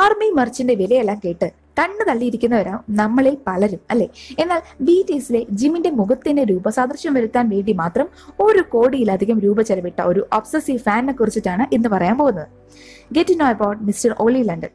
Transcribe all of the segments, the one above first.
Army മർച്ചിന്റെ വിലയെല്ലാം കേട്ട് കണ്ണു തള്ളിയിരിക്കുന്നവരാണ് നമ്മളിൽ പലരും അല്ലേ? എന്നാൽ BTSലെ ജിമിന്റെ മുഖത്തിന് രൂപസാദൃശ്യം വരുത്താൻ വേണ്ടി മാത്രം 1 കോടിയിലധികം രൂപ ചെലവിട്ട ഒരു ഒബ്സസീവ് ഫാനിനെ കുറിച്ചിട്ടാണ് ഇന്ന് പറയാൻ പോകുന്നത്. Get to know about mister Ollie London.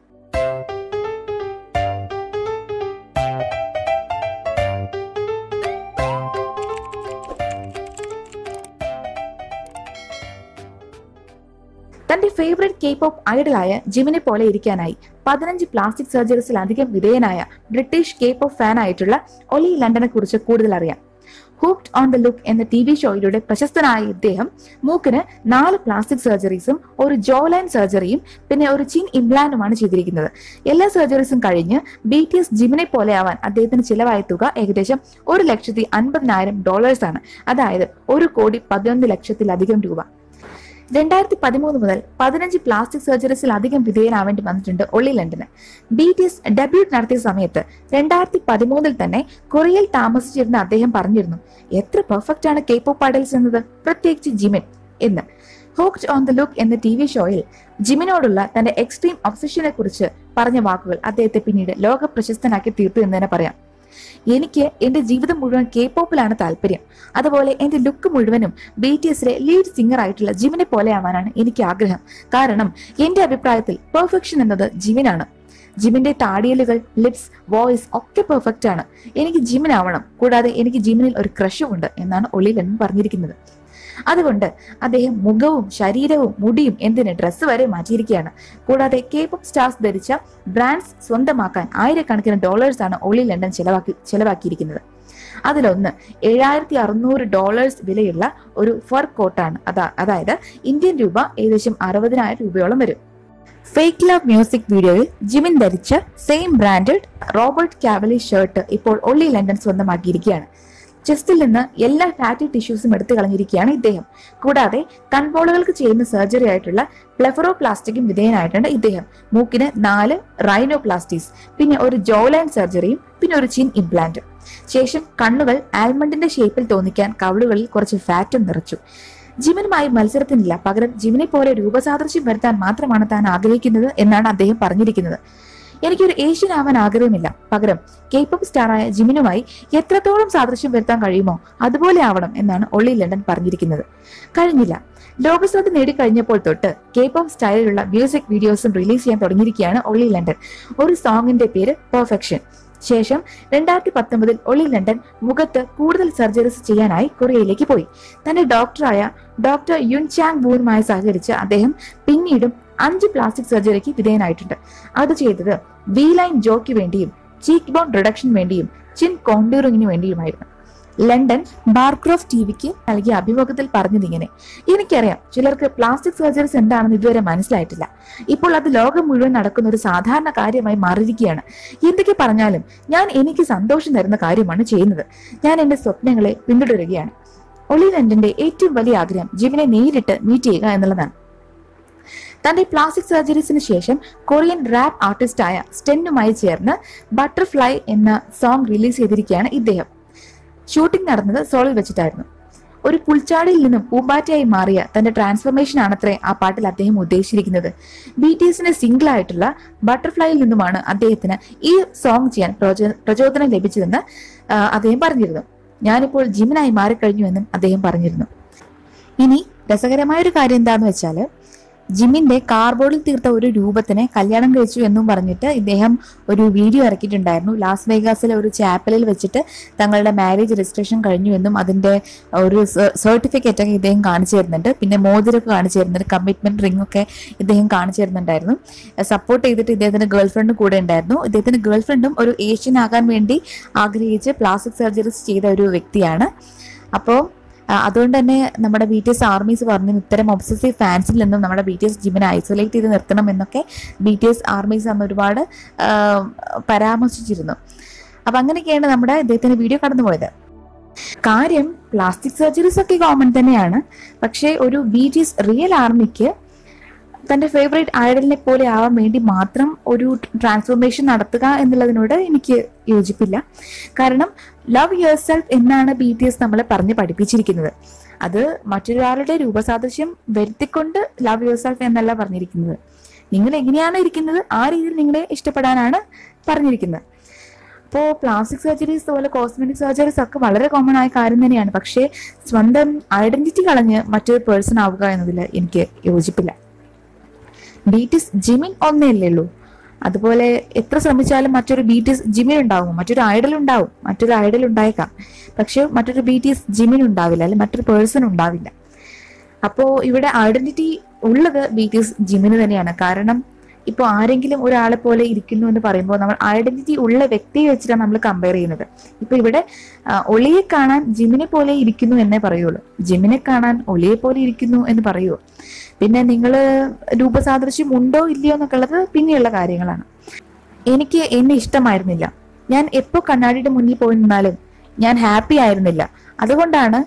തന്റെ ഫേവറേറ്റ് K-pop ഐഡലായ ജിമിനെ പോലെ ഇരിക്കാനായി 15 പ്ലാസ്റ്റിക് സർജറീസിലധികം വിധേയനായ ബ്രിട്ടീഷ് K-pop ഫാൻ ആയിട്ടുള്ള ഒലി ലണ്ടനെ കുറിച്ച് കൂടുതൽ അറിയാം. ഹൂക്ഡ് ഓൺ ദ ലുക്ക് എന്ന TV ഷോയിലൂടെ പ്രശസ്തനായ ഇദ്ദേഹം മൂക്കിന് 4 പ്ലാസ്റ്റിക് സർജറീസും 1 ജോ ലൈൻ സർജറിയും പിന്നെ ഒരു ചിൻ ഇംപ്ലാന്റുമാണ് ചെയ്തിരിക്കുന്നത്. എല്ലാ സർജറീസും കഴിഞ്ഞ് BTS ജിമിനെ പോലെ ആവാൻ അദ്ദേഹത്തിന് ചിലവായ തുക ഏകദേശം $1,50,000 ആണ്. അതായത് 1,11,00,000 രൂപ. 2013 മുതൽ 15 പ്ലാസ്റ്റിക് സർജറീസിലധികം വിധേയനാവേണ്ടി വന്നിട്ടുണ്ട് ഒളി ലണ്ടന്. BTS ഡെബ്യൂട്ട് നടത്തിയ സമയത്ത് 2013 തന്നെ കൊറിയയിൽ താമസിച്ചിരുന്ന അദ്ദേഹം പറഞ്ഞിരുന്നു, എത്ര പെർഫെക്റ്റ് ആണ് K-pop ഐഡൽസ് എന്നത്, പ്രത്യേകിച്ച് ജിമിൻ എന്ന്. ഹോക്ഡ് ഓൺ ദ ലുക്ക് എന്ന TV ഷോയിൽ ജിമിനോടുള്ള തന്റെ എക്സ്ട്രീം ഒബ്സഷനെ കുറിച്ച് പറഞ്ഞ വാക്കുകൾ അദ്ദേഹത്തെ പിന്നീട് ലോക പ്രശസ്തനാക്കി തീർത്തു എന്ന് തന്നെ പറയാം. എനിക്ക് എന്റെ ജീവിതം മുഴുവൻ K-പോപ്പിലാണ് താല്പര്യം. അതുപോലെ എന്റെ ലുക്ക് മുഴുവനും BTSലെ ലീഡ് സിംഗർ ആയിട്ടുള്ള ജിമിനെ പോലെ ആവാനാണ് എനിക്ക് ആഗ്രഹം. കാരണം എന്റെ അഭിപ്രായത്തിൽ പെർഫെക്ഷൻ എന്നത് ജിമിനാണ്. ജിമിന്റെ താടിയലുകൾ, ലിപ്സ്, വോയിസ് ഒക്കെ പെർഫെക്റ്റ് ആണ്. എനിക്ക് ജിമിൻ ആവണം. കൂടാതെ എനിക്ക് ജിമിനിൽ ഒരു ക്രഷുമുണ്ട് എന്നാണ് ഒളി ലണ്ടൻ പറഞ്ഞിരിക്കുന്നത്. അതുകൊണ്ട് അദ്ദേഹം മുഖവും ശരീരവും മുടിയും എന്തിന് ഡ്രസ്സ് വരെ മാറ്റിയിരിക്കുകയാണ്. കൂടാതെ K-പോപ്പ് സ്റ്റാർസ് ധരിച്ച ബ്രാൻഡ്സ് സ്വന്തമാക്കാൻ $1,000,000 ആണ് ഒളി ലണ്ടൻ ചെലവാക്കിയിരിക്കുന്നത്. അതിലൊന്ന് $7,600 വിലയുള്ള ഒരു ഫർ കോട്ടാണ്. അതായത് ഇന്ത്യൻ രൂപ ഏകദേശം 60,000 രൂപയോളം വരും. ഫേക്ക് ലവ് മ്യൂസിക് വീഡിയോയിൽ ജിമിൻ ധരിച്ച same branded Robert Cavalli shirt ഇപ്പോൾ ഒളി ലണ്ടൻ സ്വന്തമാക്കിയിരിക്കുകയാണ്. ചെസ്റ്റിൽ നിന്ന് എല്ലാ ഫാറ്റി ടിഷ്യൂസും എടുത്തു കളഞ്ഞിരിക്കുകയാണ് ഇദ്ദേഹം. കൂടാതെ കൺപോളുകൾക്ക് ചെയ്യുന്ന സർജറി ആയിട്ടുള്ള പ്ലെഫറോ പ്ലാസ്റ്റിക്കും വിധേയനായിട്ടുണ്ട് ഇദ്ദേഹം. മൂക്കിന് 4 റൈനോപ്ലാസ്റ്റീസ്, പിന്നെ ഒരു ജോലൈൻ സർജറിയും, പിന്നെ ഒരു ചിൻ ഇംപ്ലാന്റ്. ശേഷം കണ്ണുകൾ ആൽമണ്ടിന്റെ ഷേപ്പിൽ തോന്നിക്കാൻ കവിളുകളിൽ കുറച്ച് ഫാറ്റും നിറച്ചു. ജിമിനുമായി മത്സരത്തിനില്ല, പകരം ജിമിനെ പോലെ രൂപസാദൃശ്യം വരുത്താൻ മാത്രമാണ് താൻ ആഗ്രഹിക്കുന്നത് എന്നാണ് അദ്ദേഹം പറഞ്ഞിരിക്കുന്നത്. എനിക്കൊരു ഏഷ്യൻ ആവാൻ ആഗ്രഹമില്ല, പകരം K-pop സ്റ്റാറായ ജിമിനുമായി എത്രത്തോളം സാദൃശ്യം വരുത്താൻ കഴിയുമോ അതുപോലെ ആവണം എന്നാണ് ഒളി ലണ്ടൻ പറഞ്ഞിരിക്കുന്നത്. കഴിഞ്ഞില്ല, ലോകശ്രദ്ധ നേടിക്കഴിഞ്ഞപ്പോൾ തൊട്ട് K-pop സ്റ്റൈലിലുള്ള മ്യൂസിക് വീഡിയോസും റിലീസ് ചെയ്യാൻ തുടങ്ങിയിരിക്കുകയാണ് ഒളി ലണ്ടൻ. ഒരു സോങ്ങിന്റെ പേര് പെർഫെക്ഷൻ. ശേഷം 2019 ഒളി ലണ്ടൻ മുഖത്ത് കൂടുതൽ സർജറീസ് ചെയ്യാനായി കൊറിയയിലേക്ക് പോയി. തന്റെ ഡോക്ടറായ ഡോക്ടർ യുൻ ചാങ് ബൂനുമായി സഹകരിച്ച് അദ്ദേഹം പിന്നീടും 5 പ്ലാസ്റ്റിക് സർജറിക്ക് വിധേയനായിട്ടുണ്ട്. അത് ചെയ്തത് വി ലൈൻ ജോയ്ക്ക് വേണ്ടിയും ചീക്ക് ബോൺ റിഡക്ഷന് വേണ്ടിയും ചിൻ കോണ്ടൂറിങ്ങിന് വേണ്ടിയുമായിരുന്നു. ലണ്ടൻ ബാർക്രോഫ്റ്റ് TV നൽകിയ അഭിമുഖത്തിൽ പറഞ്ഞത് ഇങ്ങനെ, എനിക്കറിയാം ചിലർക്ക് പ്ലാസ്റ്റിക് സർജറീസ് എന്താണെന്ന് ഇതുവരെ മനസ്സിലായിട്ടില്ല. ഇപ്പോൾ അത് ലോകം മുഴുവൻ നടക്കുന്ന ഒരു സാധാരണ കാര്യമായി മാറിയിരിക്കുകയാണ്. എന്തൊക്കെ പറഞ്ഞാലും ഞാൻ എനിക്ക് സന്തോഷം തരുന്ന കാര്യമാണ് ചെയ്യുന്നത്. ഞാൻ എന്റെ സ്വപ്നങ്ങളെ പിന്തുടരുകയാണ്. ഒളി ലണ്ടന്റെ ഏറ്റവും വലിയ ആഗ്രഹം ജിമിനെ നേരിട്ട് മീറ്റ് ചെയ്യുക എന്നുള്ളതാണ്. തന്റെ പ്ലാസ്റ്റിക് സർജറീസിന് ശേഷം കൊറിയൻ റാപ്പ് ആർട്ടിസ്റ്റായ സ്റ്റെന്നുമായി ചേർന്ന് ബട്ടർഫ്ലൈ എന്ന സോങ് റിലീസ് ചെയ്തിരിക്കുകയാണ് ഇദ്ദേഹം. ഷൂട്ടിംഗ് നടന്നത് സോളിൽ വെച്ചിട്ടായിരുന്നു. ഒരു പുൽച്ചാടിയിൽ നിന്നും പൂമ്പാറ്റയായി മാറിയ തന്റെ ട്രാൻസ്ഫോർമേഷൻ ആണത്രേ ആ പാട്ടിൽ അദ്ദേഹം ഉദ്ദേശിച്ചിരിക്കുന്നത്. BTSന്റെ സിംഗിൾ ആയിട്ടുള്ള ബട്ടർഫ്ലൈയിൽ നിന്നുമാണ് അദ്ദേഹത്തിന് ഈ സോങ് ചെയ്യാൻ പ്രചോദനം ലഭിച്ചതെന്ന് അദ്ദേഹം പറഞ്ഞിരുന്നു. ഞാനിപ്പോൾ ജിമിനായി മാറിക്കഴിഞ്ഞുവെന്നും അദ്ദേഹം പറഞ്ഞിരുന്നു. ഇനി രസകരമായൊരു കാര്യം എന്താണെന്ന് വെച്ചാൽ, ജിമിന്റെ കാർബോർഡിൽ തീർത്ത ഒരു രൂപത്തിനെ കല്യാണം കഴിച്ചു എന്നും പറഞ്ഞിട്ട് ഇദ്ദേഹം ഒരു വീഡിയോ ഇറക്കിയിട്ടുണ്ടായിരുന്നു. ലാസ് വേഗാസിലെ ഒരു ചാപ്പലിൽ വെച്ചിട്ട് തങ്ങളുടെ മാരേജ് രജിസ്ട്രേഷൻ കഴിഞ്ഞു എന്നും അതിന്റെ ഒരു സർട്ടിഫിക്കറ്റ് ഒക്കെ ഇദ്ദേഹം കാണിച്ചു തരുന്നുണ്ട്. പിന്നെ മോതിരൊക്കെ കാണിച്ചു തരുന്നുണ്ട്, കമ്മിറ്റ്മെന്റ് റിംഗ് ഒക്കെ ഇദ്ദേഹം കാണിച്ചു തരുന്നുണ്ടായിരുന്നു. സപ്പോർട്ട് ചെയ്തിട്ട് ഇദ്ദേഹത്തിന്റെ ഗേൾഫ്രണ്ട് കൂടെ ഉണ്ടായിരുന്നു. ഇദ്ദേഹത്തിന്റെ ഗേൾഫ്രണ്ടും ഒരു ഏഷ്യൻ ആകാൻ വേണ്ടി ആഗ്രഹിച്ച് പ്ലാസ്റ്റിക് സർജറീസ് ചെയ്ത ഒരു വ്യക്തിയാണ്. അപ്പോൾ അതുകൊണ്ട് തന്നെ നമ്മുടെ BTS ആർമീസ് പറഞ്ഞു, ഇത്തരം ഒബ്സസീവ് ഫാൻസിൽ നിന്നും നമ്മുടെ BTS ജിമിനെ ഐസൊലേറ്റ് ചെയ്ത് നിർത്തണം എന്നൊക്കെ BTS ആർമീസ് അന്ന് ഒരുപാട് പരാമർശിച്ചിരുന്നു. അപ്പം അങ്ങനെയൊക്കെയാണ് നമ്മുടെ ഇദ്ദേഹത്തിൻ്റെ വീഡിയോ കടന്നുപോയത്. കാര്യം പ്ലാസ്റ്റിക് സർജറീസ് ഒക്കെ കോമൺ തന്നെയാണ്, പക്ഷേ ഒരു BTS റിയൽ ആർമിക്ക് തൻ്റെ ഫേവറേറ്റ് ഐഡലിനെ പോലെ ആവാൻ വേണ്ടി മാത്രം ഒരു ട്രാൻസ്ഫോർമേഷൻ നടത്തുക എന്നുള്ളതിനോട് എനിക്ക് യോജിപ്പില്ല. കാരണം ലവ് യുവർ സെൽഫ് എന്നാണ് BTS നമ്മളെ പറഞ്ഞ് പഠിപ്പിച്ചിരിക്കുന്നത്. അത് മറ്റൊരാളുടെ രൂപസാദൃശ്യം വരുത്തിക്കൊണ്ട് ലവ് യുവർ സെൽഫ് എന്നല്ല പറഞ്ഞിരിക്കുന്നത്. നിങ്ങൾ എങ്ങനെയാണോ ഇരിക്കുന്നത് ആ രീതിയിൽ നിങ്ങളെ ഇഷ്ടപ്പെടാനാണ് പറഞ്ഞിരിക്കുന്നത്. അപ്പോൾ പ്ലാസ്റ്റിക് സർജറീസ് അതുപോലെ കോസ്മെറ്റിക് സർജറീസ് ഒക്കെ വളരെ കോമൺ ആയ കാര്യം തന്നെയാണ്. പക്ഷേ സ്വന്തം ഐഡന്റിറ്റി കളഞ്ഞ് മറ്റൊരു പേഴ്സൺ ആവുക എന്നതിൽ എനിക്ക് യോജിപ്പില്ല. BTS ജിമിൻ ഒന്നല്ലേ ഉള്ളൂ. അതുപോലെ എത്ര ശ്രമിച്ചാലും മറ്റൊരു BTS ജിമിൻ ഉണ്ടാവും, മറ്റൊരു ഐഡൽ ഉണ്ടായേക്കാം. പക്ഷെ മറ്റൊരു BTS ജിമിൻ ഉണ്ടാവില്ല, അല്ലെങ്കിൽ മറ്റൊരു പേഴ്സൺ ഉണ്ടാവില്ല. അപ്പോൾ ഇവിടെ ഐഡന്റിറ്റി ഉള്ളത് BTS ജിമിന് തന്നെയാണ്. കാരണം ഇപ്പോൾ ആരെങ്കിലും ഒരാളെ പോലെ ഇരിക്കുന്നു എന്ന് പറയുമ്പോൾ നമ്മൾ ഐഡന്റിറ്റി ഉള്ള വ്യക്തിയെ വെച്ചിട്ടാണ് നമ്മൾ കമ്പയർ ചെയ്യുന്നത്. ഇപ്പൊ ഇവിടെ ഒളിയെ കാണാൻ ജിമിനെ പോലെ ഇരിക്കുന്നു എന്നേ പറയുള്ളൂ, ജിമിനെ കാണാൻ ഒളിയെ പോലെ ഇരിക്കുന്നു എന്ന് പറയുമോ? പിന്നെ നിങ്ങൾ രൂപസാദൃശ്യം ഉണ്ടോ ഇല്ലയോ എന്നൊക്കെ ഉള്ളത് പിന്നെയുള്ള കാര്യങ്ങളാണ്. എനിക്ക് എന്നെ ഇഷ്ടമായിരുന്നില്ല. ഞാൻ എപ്പോൾ കണ്ണാടിയുടെ മുന്നിൽ പോയി നിന്നാലും ഞാൻ ഹാപ്പി ആയിരുന്നില്ല. അതുകൊണ്ടാണ്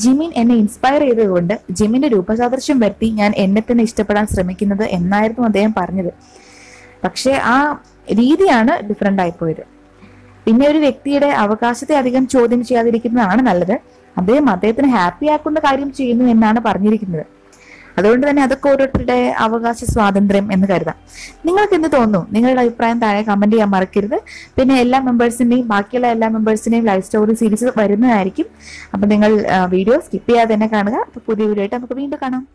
ജിമിൻ എന്നെ ഇൻസ്പയർ ചെയ്തതുകൊണ്ട് ജിമിന്റെ രൂപസാദൃശ്യം വരുത്തി ഞാൻ എന്നെ തന്നെ ഇഷ്ടപ്പെടാൻ ശ്രമിക്കുന്നത് എന്നായിരുന്നു അദ്ദേഹം പറഞ്ഞത്. പക്ഷെ ആ രീതിയാണ് ഡിഫറെന്റ് ആയിപ്പോയത്. പിന്നെ ഒരു വ്യക്തിയുടെ അവകാശത്തെ അധികം ചോദ്യം ചെയ്യാതിരിക്കുന്നതാണ് നല്ലത്. അദ്ദേഹം അദ്ദേഹത്തിന് ഹാപ്പി ആക്കുന്ന കാര്യം ചെയ്യുന്നു എന്നാണ് പറഞ്ഞിരിക്കുന്നത്. അതുകൊണ്ട് തന്നെ അതൊക്കെ ഓരോരുത്തരുടെ അവകാശ സ്വാതന്ത്ര്യം എന്ന് കരുതാം. നിങ്ങൾക്ക് എന്ത് തോന്നുന്നു? നിങ്ങളുടെ അഭിപ്രായം താഴെ കമന്റ് ചെയ്യാൻ മറക്കരുത്. പിന്നെ എല്ലാ മെമ്പേഴ്സിന്റെയും ലൈഫ് സ്റ്റോറി സീരീസ് വരുന്നതായിരിക്കും. അപ്പൊ നിങ്ങൾ വീഡിയോ സ്കിപ്പ് ചെയ്യാതെ തന്നെ കാണുക. അപ്പൊ പുതിയ വീഡിയോ ആയിട്ട് നമുക്ക് വീണ്ടും കാണാം.